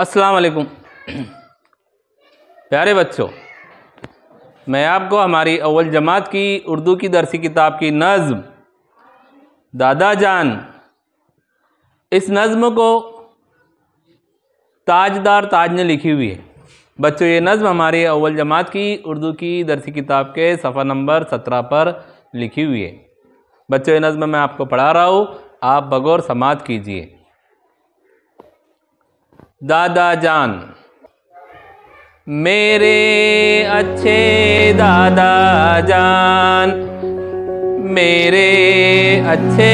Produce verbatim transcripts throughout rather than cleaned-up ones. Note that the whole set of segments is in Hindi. अस्सलाम वालेकुम प्यारे बच्चों, मैं आपको हमारी अव्वल जमात की उर्दू की दरसी किताब की नज़म दादा जान, इस नज़म को ताजदार ताज ने लिखी हुई है। बच्चों, ये नज़म हमारी अव्वल जमात की उर्दू की दरसी किताब के सफ़ा नंबर सत्रह पर लिखी हुई है। बच्चों, ये नज़म मैं आपको पढ़ा रहा हूँ, आप बगौर समात कीजिए। दादा जान, मेरे अच्छे दादा जान, मेरे अच्छे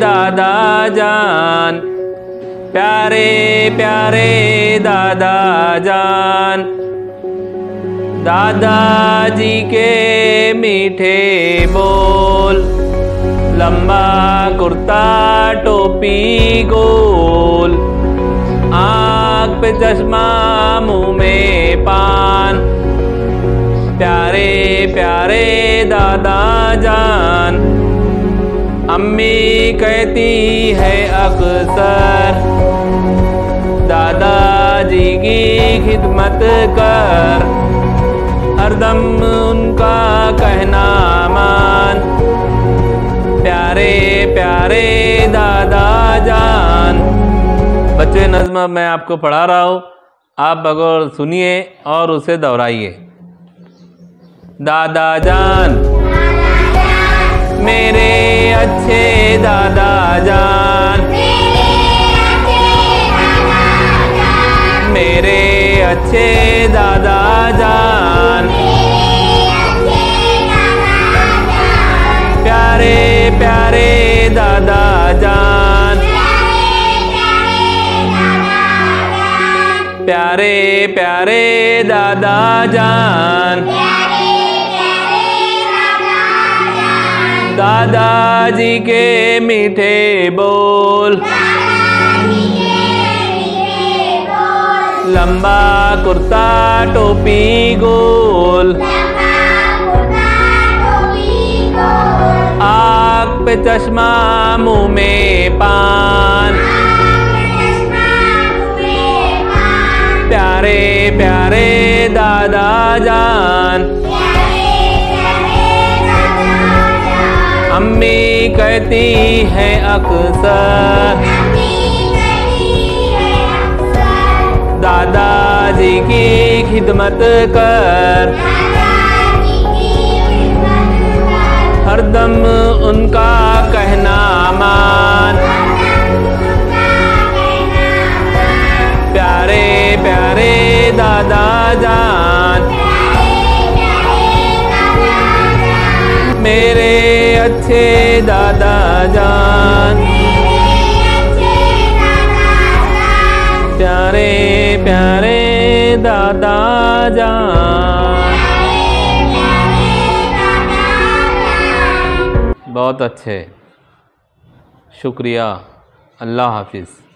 दादा जान, प्यारे प्यारे दादा जान, दादा जी के मीठे बोल, लंबा कुर्ता टोपी गोल, आँख पे चश्मा मुँह में पान, प्यारे प्यारे दादा जान। अम्मी कहती है अक्सर, दादा जी की खिदमत कर, हरदम उनका कहना मान, प्यारे प्यारे दादा जान। बच्चे, नज़्म मैं आपको पढ़ा रहा हूँ, आप बगौर सुनिए और उसे दोहराइए। दादा जान, मेरे अच्छे दादा जान, मेरे अच्छे दादा जान, प्यारे प्यारे दादा जान, प्यारे प्यारे दादा जान, दादा जी के मीठे बोल, लंबा कुर्ता टोपी गोल, आँख पे चश्मा मुँह में पान, प्यारे प्यारे दादा जान। अम्मी कहती है अक्सर, दादा जी की खिदमत कर, हरदम उनका कहना मान, प्यारे प्यारे दादा जान, मेरे अच्छे दादा जान, प्यारे प्यारे दादा जान। बहुत अच्छे, शुक्रिया, अल्लाह हाफिज़।